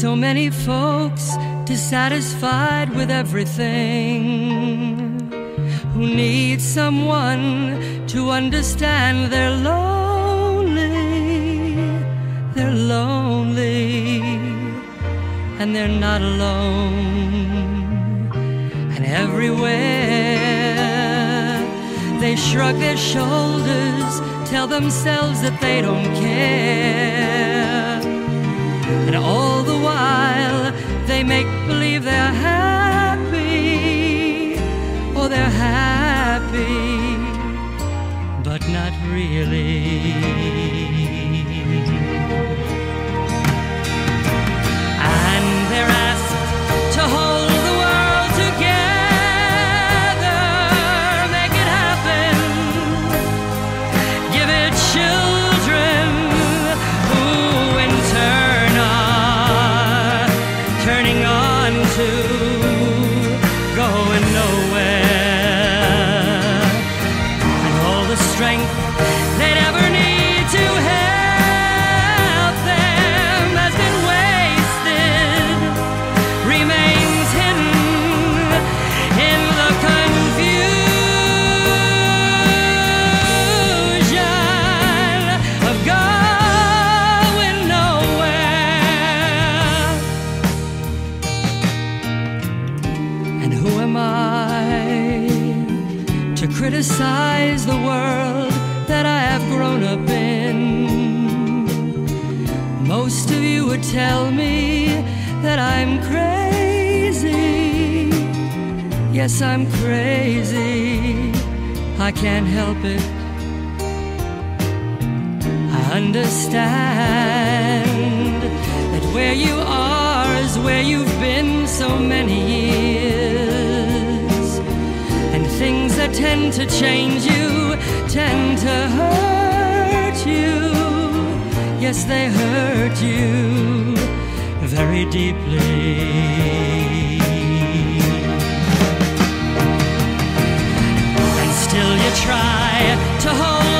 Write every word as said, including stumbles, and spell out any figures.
So many folks dissatisfied with everything, who need someone to understand they're lonely, they're lonely, and they're not alone. And everywhere they shrug their shoulders, tell themselves that they don't care, and all the while they make believe they're happy, or they're happy, but not really. And they're asked to hold the world together, make it happen, give it children who in turn are turning on to going nowhere. And all the strength they'd ever need to help them has been wasted, remains hidden in the confusion of going nowhere. And who am I to criticize the world that I have grown up in? Most of you would tell me that I'm crazy. Yes, I'm crazy, I can't help it. I understand that where you are is where you've been so many years, and things that tend to change you tend to hurt you. Yes, they hurt you very deeply. And still you try to hold